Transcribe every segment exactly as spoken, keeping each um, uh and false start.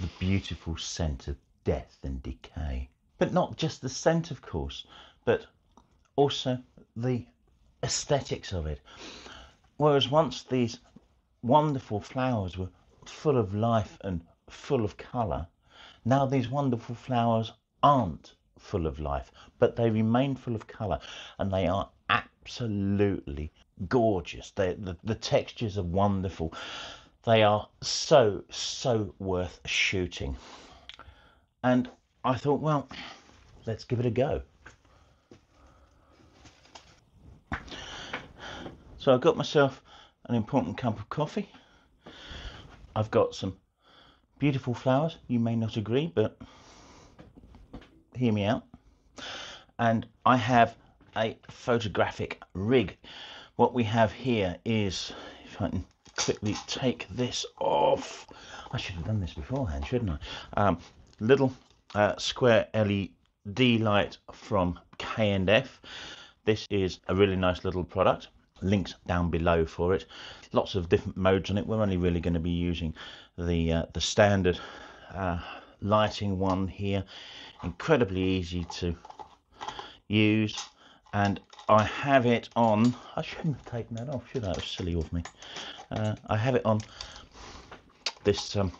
the beautiful scent of death and decay. But not just the scent, of course, but also the aesthetics of it. Whereas once these wonderful flowers were full of life and full of colour, now these wonderful flowers aren't full of life, but they remain full of colour, and they are absolutely gorgeous. They, the, the textures are wonderful. They are so, so worth shooting. And I thought, well, let's give it a go. So I got myself an important cup of coffee. I've got some beautiful flowers. You may not agree, but hear me out. And I have a photographic rig. What we have here is, if I can quickly take this off. I should have done this beforehand, shouldn't I? Um, little uh, square L E D light from K and F. This is a really nice little product. Links down below for it. Lots of different modes on it. We're only really going to be using the uh, the standard uh, lighting one here. Incredibly easy to use, and I have it on. I shouldn't have taken that off, should I? It was silly of me. Uh, I have it on this um,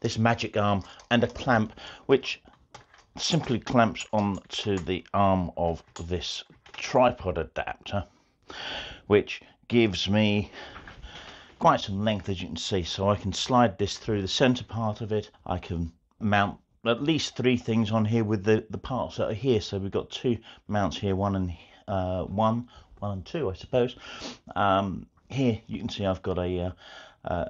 this magic arm and a clamp, which simply clamps on to the arm of this tripod adapter, which gives me quite some length, as you can see. So I can slide this through the center part of it. I can mount at least three things on here with the the parts that are here. So we've got two mounts here, one and uh one one and two, I suppose. Um here you can see I've got a uh,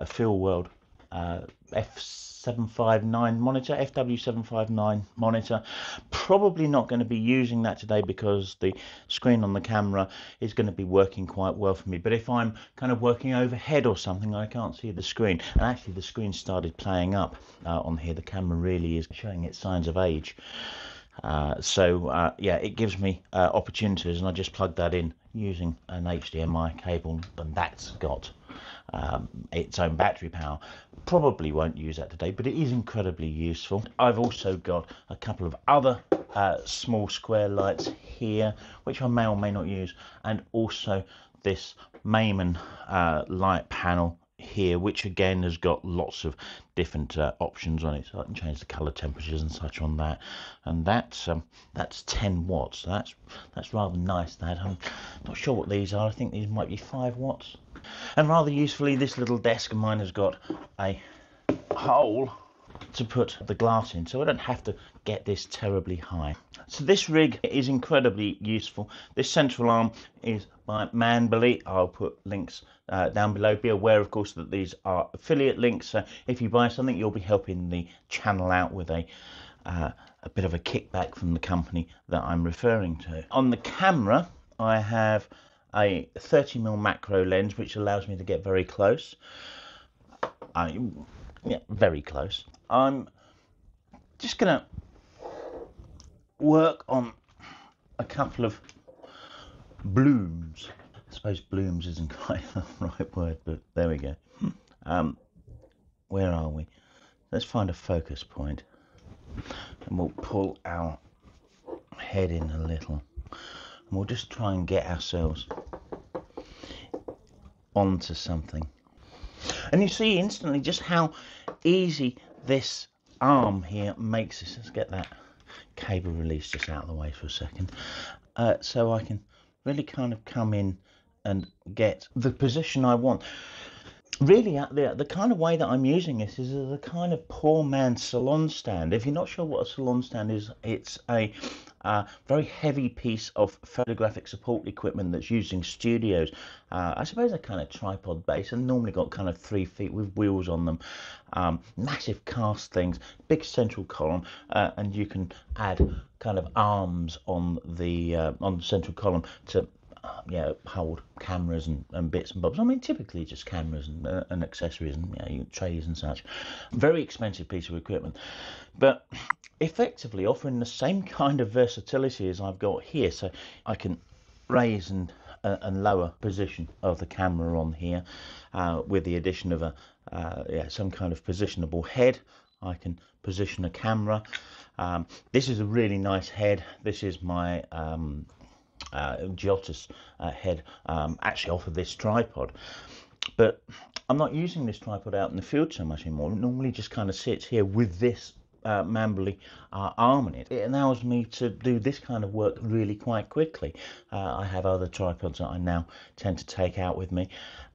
a Feelworld uh F seven fifty-nine monitor, F W seven fifty-nine monitor. Probably not going to be using that today because the screen on the camera is going to be working quite well for me. But if I'm kind of working overhead or something, I can't see the screen. And actually the screen started playing up uh, on here. The camera really is showing its signs of age. Uh, so uh, yeah, it gives me uh, opportunities, and I just plug that in using an H D M I cable, and that's got um, its own battery power. Probably won't use that today, but it is incredibly useful. I've also got a couple of other uh, small square lights here, which I may or may not use, and also this Mamen uh, light panel here, which again has got lots of different uh, options on it, so I can change the color temperatures and such on that. And that's um that's ten watts, so that's that's rather nice. That I'm not sure what these are. I think these might be five watts. And rather usefully, this little desk of mine has got a hole to put the glass in, so I don't have to get this terribly high. So this rig is incredibly useful. This central arm is by Manbily. I'll put links uh, down below. Be aware, of course, that these are affiliate links, so if you buy something, you'll be helping the channel out with a uh, a bit of a kickback from the company that I'm referring to. On the camera, I have a thirty millimeter macro lens, which allows me to get very close. I Yeah, very close. I'm just gonna work on a couple of blooms. I suppose blooms isn't quite the right word, but there we go. Um, where are we? Let's find a focus point, and we'll pull our head in a little, and we'll just try and get ourselves onto something. And you see instantly just how easy this arm here makes this. Let's get that cable release just out of the way for a second. Uh, so I can really kind of come in and get the position I want. Really, the, the kind of way that I'm using this is as a kind of poor man's salon stand. If you're not sure what a salon stand is, it's a uh, very heavy piece of photographic support equipment that's used in studios. Uh, I suppose a kind of tripod base, and normally got kind of three feet with wheels on them. Um, massive castings, big central column, uh, and you can add kind of arms on the uh, on the central column to yeah hold cameras and, and bits and bobs. I mean, typically just cameras and, uh, and accessories and you know, trays and such. Very expensive piece of equipment, but effectively offering the same kind of versatility as I've got here. So I can raise and uh, and lower position of the camera on here uh, with the addition of a uh, yeah, some kind of positionable head. I can position a camera. Um, this is a really nice head. This is my um, uh, Giotis uh, head, um, actually off of this tripod. But I'm not using this tripod out in the field so much anymore. It normally just kind of sits here with this uh, Manbily uh, arm in it. It allows me to do this kind of work really quite quickly. Uh, I have other tripods that I now tend to take out with me.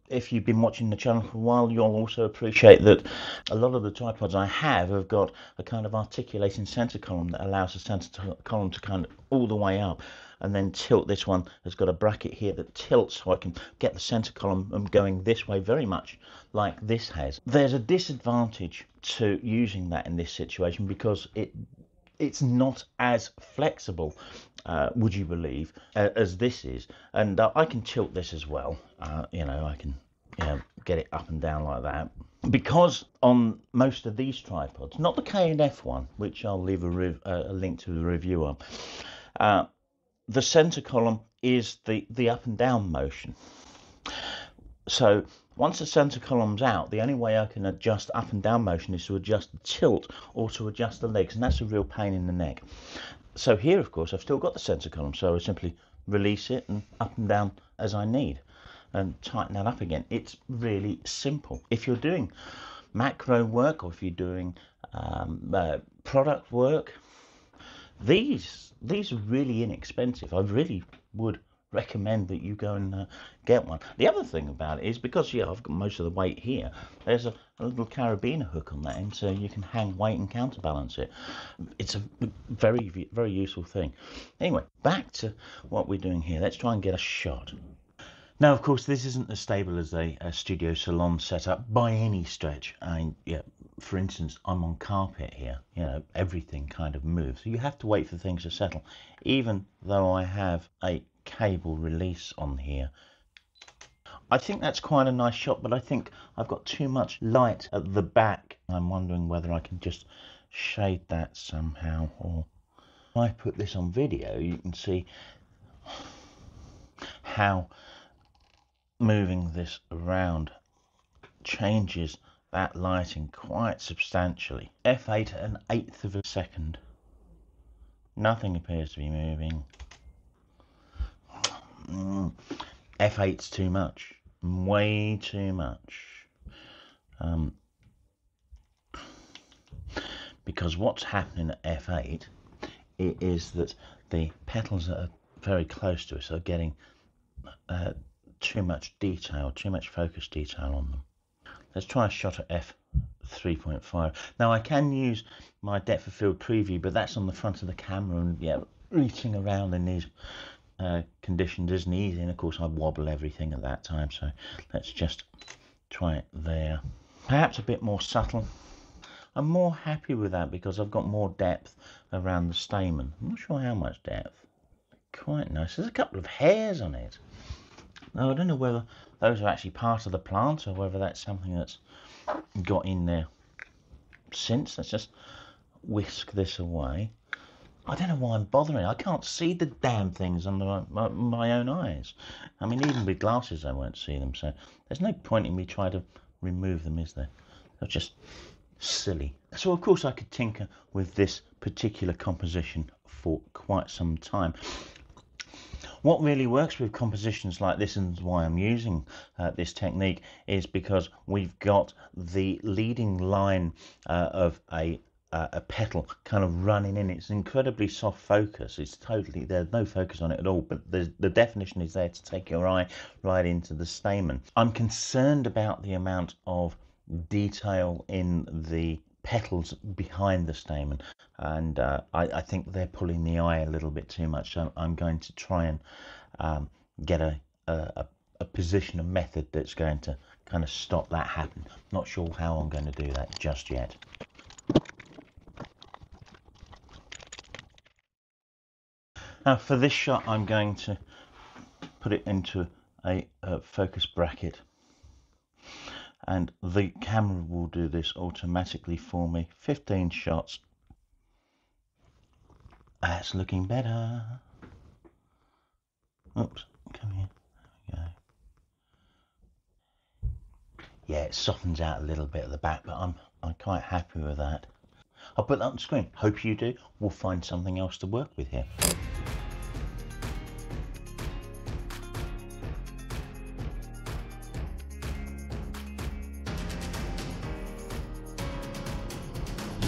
If you've been watching the channel for a while, you'll also appreciate that a lot of the tripods I have have got a kind of articulating center column that allows the center column to kind of all the way up and then tilt. This one has got a bracket here that tilts, so I can get the center column going this way, very much like this has. There's a disadvantage to using that in this situation, because it it's not as flexible, uh, would you believe, uh, as this is. And uh, I can tilt this as well. Uh, you know, I can you know, get it up and down like that. Because on most of these tripods, not the K and F one, which I'll leave a, uh, a link to the review on, uh, the center column is the, the up and down motion. So once the center column's out, the only way I can adjust up and down motion is to adjust the tilt or to adjust the legs, and that's a real pain in the neck. So here, of course, I've still got the center column, so I simply release it and up and down as I need and tighten that up again. It's really simple. If you're doing macro work, or if you're doing um, uh, product work, these these are really inexpensive. I really would recommend that you go and uh, get one. The other thing about it is, because yeah, I've got most of the weight here, there's a, a little carabiner hook on that end, so you can hang weight and counterbalance it. It's a very, very useful thing. Anyway, back to what we're doing here. Let's try and get a shot. Now, of course, this isn't as stable as a, a studio salon setup by any stretch. I mean, yeah, for instance, I'm on carpet here. You know, everything kind of moves. So you have to wait for things to settle, even though I have a cable release on here. I think that's quite a nice shot, but I think I've got too much light at the back. I'm wondering whether I can just shade that somehow, or if I put this on video, you can see how moving this around changes that lighting quite substantially. F eight at an eighth of a second. Nothing appears to be moving. Mm. F eight's too much, way too much, um, because what's happening at F eight it is that the petals that are very close to us are getting uh, too much detail, too much focus detail on them. Let's try a shot at F three point five. Now I can use my depth of field preview, but that's on the front of the camera, and yeah, reaching around in these Uh, conditions isn't easy, and of course I wobble everything at that time. So let's just try it there, perhaps a bit more subtle. I'm more happy with that because I've got more depth around the stamen. I'm not sure how much depth. Quite nice. There's a couple of hairs on it. Now I don't know whether those are actually part of the plant or whether that's something that's got in there since. Let's just whisk this away. I don't know why I'm bothering. I can't see the damn things under my, my, my own eyes. I mean, even with glasses, I won't see them. So there's no point in me trying to remove them, is there? They're just silly. So, of course, I could tinker with this particular composition for quite some time. What really works with compositions like this, and why I'm using uh, this technique, is because we've got the leading line uh, of a Uh, a petal kind of running in. It's incredibly soft focus. It's totally, there's no focus on it at all, but the, the definition is there to take your eye right into the stamen. I'm concerned about the amount of detail in the petals behind the stamen, and uh, I, I think they're pulling the eye a little bit too much, so I'm going to try and um, get a, a, a position, a method that's going to kind of stop that happening. Not sure how I'm going to do that just yet. Now for this shot, I'm going to put it into a, a focus bracket, and the camera will do this automatically for me. fifteen shots. That's looking better. Oops, come here. There we go. Yeah, it softens out a little bit at the back, but I'm I'm quite happy with that. I'll put that on the screen. Hope you do. We'll find something else to work with here.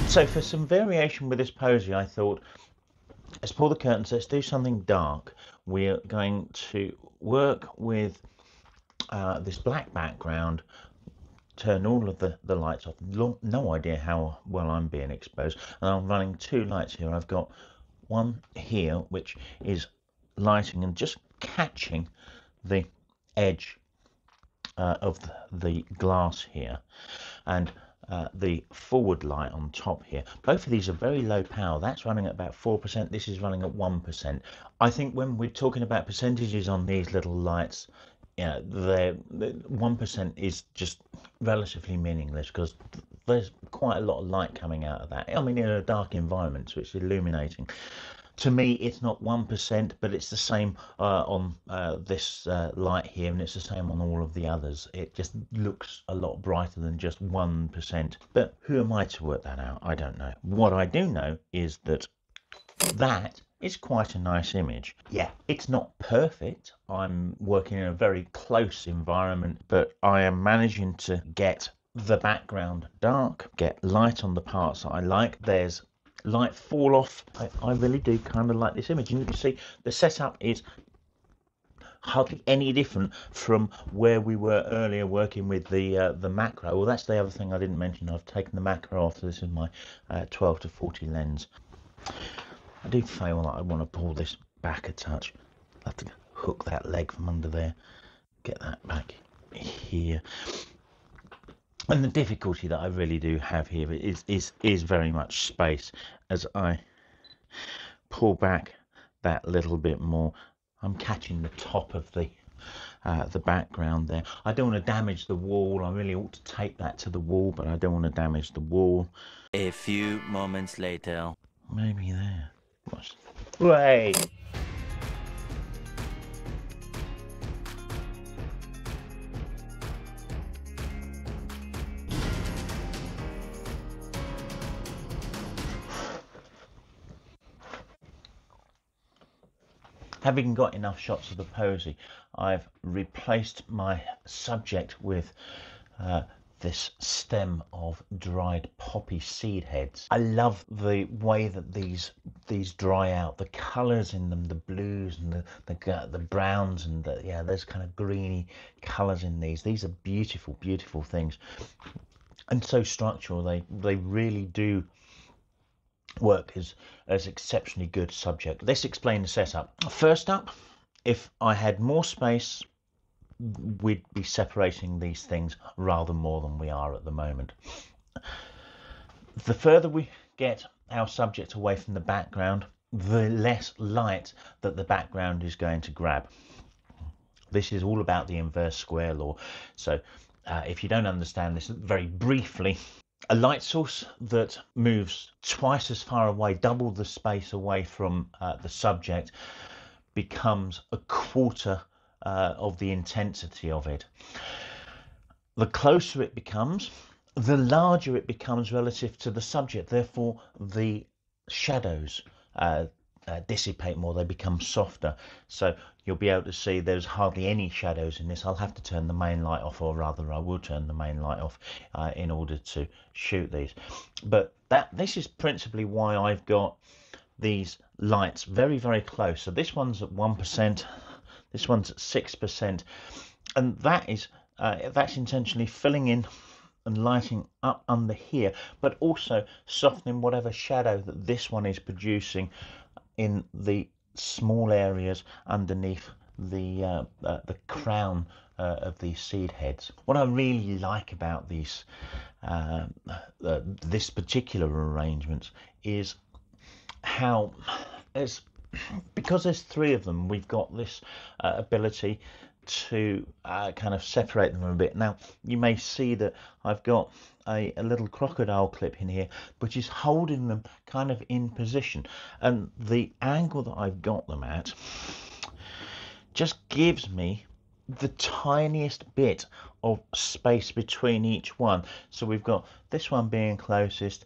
So for some variation with this posy, I thought, let's pull the curtains, let's do something dark. We're going to work with uh, this black background, turn all of the, the lights off. No idea how well I'm being exposed. And I'm running two lights here. I've got one here, which is lighting and just catching the edge uh, of the, the glass here. And Uh, the forward light on top here. Both of these are very low power. That's running at about four percent. This is running at one percent. I think when we're talking about percentages on these little lights, you know, the one percent is just relatively meaningless because there's quite a lot of light coming out of that. I mean, in a dark environment, so it's illuminating. To me, it's not one percent, but it's the same uh, on uh, this uh, light here, and it's the same on all of the others. It just looks a lot brighter than just one percent. But who am I to work that out? I don't know. What I do know is that that is quite a nice image. Yeah, it's not perfect. I'm working in a very close environment, but I am managing to get the background dark, get light on the parts that I like. There's light fall off. I, I really do kind of like this image, and you can see the setup is hardly any different from where we were earlier working with the uh, the macro. Well, that's the other thing I didn't mention. I've taken the macro off. This is my uh, twelve to forty lens. I do feel like I want to pull this back a touch. I have to hook that leg from under there, get that back here. And the difficulty that I really do have here is is is very much space. As I pull back that little bit more, I'm catching the top of the uh, the background there. I don't want to damage the wall. I really ought to tape that to the wall, but I don't want to damage the wall. A few moments later, maybe there. Watch. Wait. Having got enough shots of the posy, I've replaced my subject with uh, this stem of dried poppy seed heads. I love the way that these these dry out, the colours in them, the blues and the the, uh, the browns and the, yeah, those kind of greeny colours in these. These are beautiful, beautiful things, and so structural. They they really do work as as exceptionally good subject. Let's explain the setup. First up, if I had more space, we'd be separating these things rather more than we are at the moment. The further we get our subject away from the background, the less light that the background is going to grab. This is all about the inverse square law. So uh, if you don't understand this very briefly, a light source that moves twice as far away, double the space away from uh, the subject, becomes a quarter uh, of the intensity of it. The closer it becomes, the larger it becomes relative to the subject. Therefore, the shadows uh, uh, dissipate more, they become softer. So you'll be able to see there's hardly any shadows in this. I'll have to turn the main light off, or rather I will turn the main light off uh, in order to shoot these. But that this is principally why I've got these lights very, very close. So this one's at one percent, this one's at six percent, and that is uh, that's intentionally filling in and lighting up under here, but also softening whatever shadow that this one is producing in the small areas underneath the uh, uh, the crown uh, of these seed heads. What I really like about these uh, uh, this particular arrangement is how it's, because there's three of them, we've got this uh, ability to uh, kind of separate them a bit. Now you may see that I've got a, a little crocodile clip in here which is holding them kind of in position, and the angle that I've got them at just gives me the tiniest bit of space between each one. So we've got this one being closest,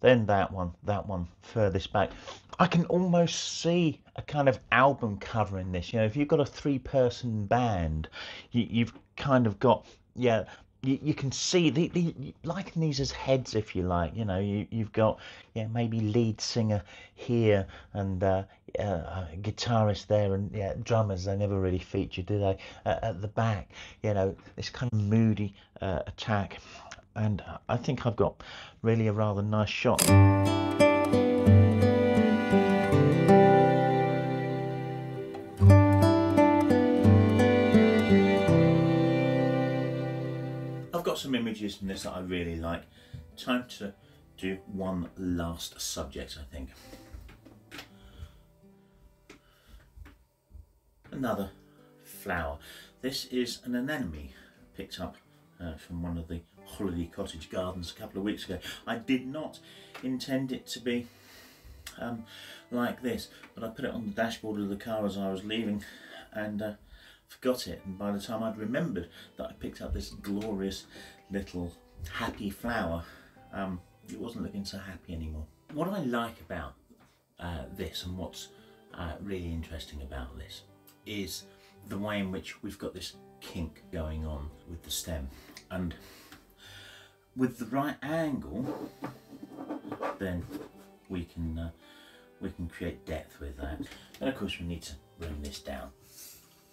then that one, that one furthest back. I can almost see a kind of album cover in this. You know, if you've got a three-person band, you, you've kind of got, yeah, you, you can see, the, the liken these as heads, if you like. You know, you, you've got, yeah, maybe lead singer here and uh, uh, guitarist there, and yeah, drummers, they never really feature, do they, uh, at the back. You know, this kind of moody uh, attack. And I think I've got really a rather nice shot. I've got some images in this that I really like. Time to do one last subject, I think. Another flower. This is an anemone picked up uh, from one of the holiday cottage gardens a couple of weeks ago. I did not intend it to be um, like this, but I put it on the dashboard of the car as I was leaving and uh, forgot it, and by the time I'd remembered that I picked up this glorious little happy flower, um, it wasn't looking so happy anymore. What I like about uh, this, and what's uh, really interesting about this, is the way in which we've got this kink going on with the stem, and with the right angle, then we can uh, we can create depth with that. And of course, we need to bring this down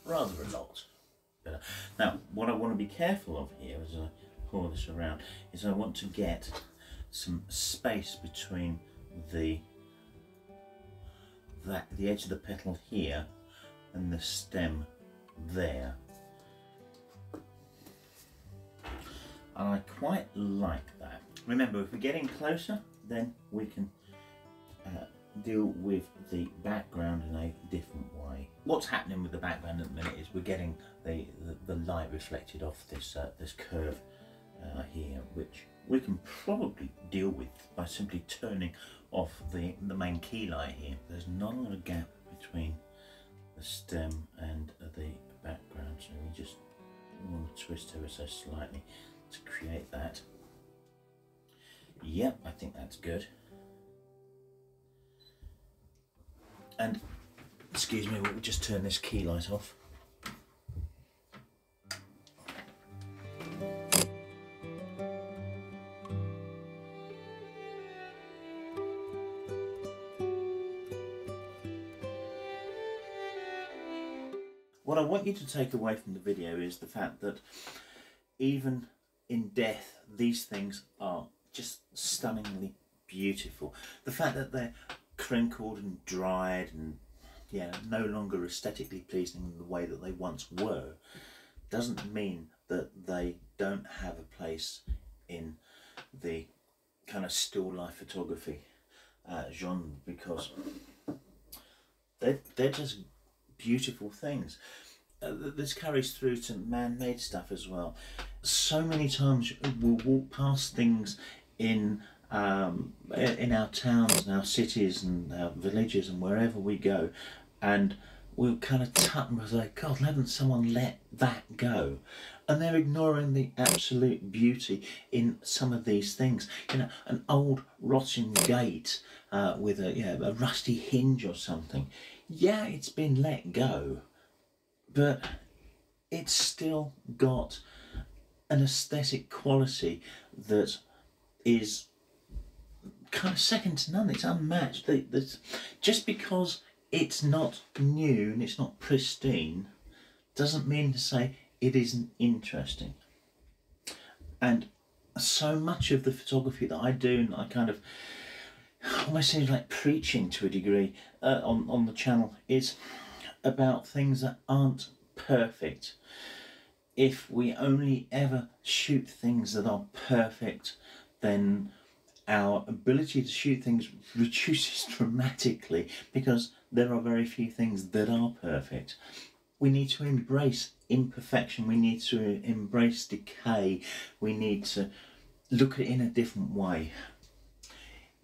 rather a lot. But, uh, now, what I want to be careful of here as I pour this around is I want to get some space between the that the edge of the petal here and the stem there. And I quite like that. Remember, if we're getting closer, then we can uh, deal with the background in a different way. What's happening with the background at the minute is we're getting the, the, the light reflected off this, uh, this curve uh, here, which we can probably deal with by simply turning off the, the main key light here. There's not a lot of gap between the stem and the background, so we just want to twist ever so slightly to create that. Yep, I think that's good. And excuse me, we'll just turn this key light off. What I want you to take away from the video is the fact that even in death, these things are just stunningly beautiful. The fact that they're crinkled and dried and yeah, no longer aesthetically pleasing in the way that they once were, doesn't mean that they don't have a place in the kind of still life photography uh, genre, because they're, they're just beautiful things. Uh, this carries through to man-made stuff as well. So many times we'll walk past things in um, in our towns and our cities and our villages and wherever we go, and we'll kind of tut and we'll say, God, haven't someone let that go? And they're ignoring the absolute beauty in some of these things. You know, an old rotten gate uh, with a, you know, a rusty hinge or something. Yeah, it's been let go, but it's still got an aesthetic quality that is kind of second to none. It's unmatched. That's, just because it's not new and it's not pristine doesn't mean to say it isn't interesting. And so much of the photography that I do, and I kind of almost seems like preaching to a degree uh, on, on the channel, is about things that aren't perfect. If we only ever shoot things that are perfect, then our ability to shoot things reduces dramatically, because there are very few things that are perfect. We need to embrace imperfection, we need to embrace decay, we need to look at it in a different way.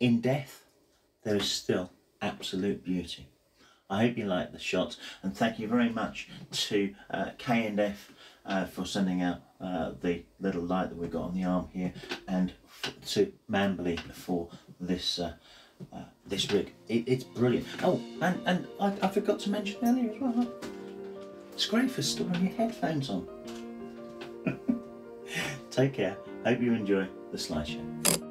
In death, there is still absolute beauty. I hope you like the shots, and thank you very much to uh, K and F uh, for sending out uh, the little light that we've got on the arm here, and to Manbily for this uh, uh, this rig. It, it's brilliant. Oh, and, and I, I forgot to mention earlier as well, it's great for storing your headphones on. Take care, hope you enjoy the slideshow.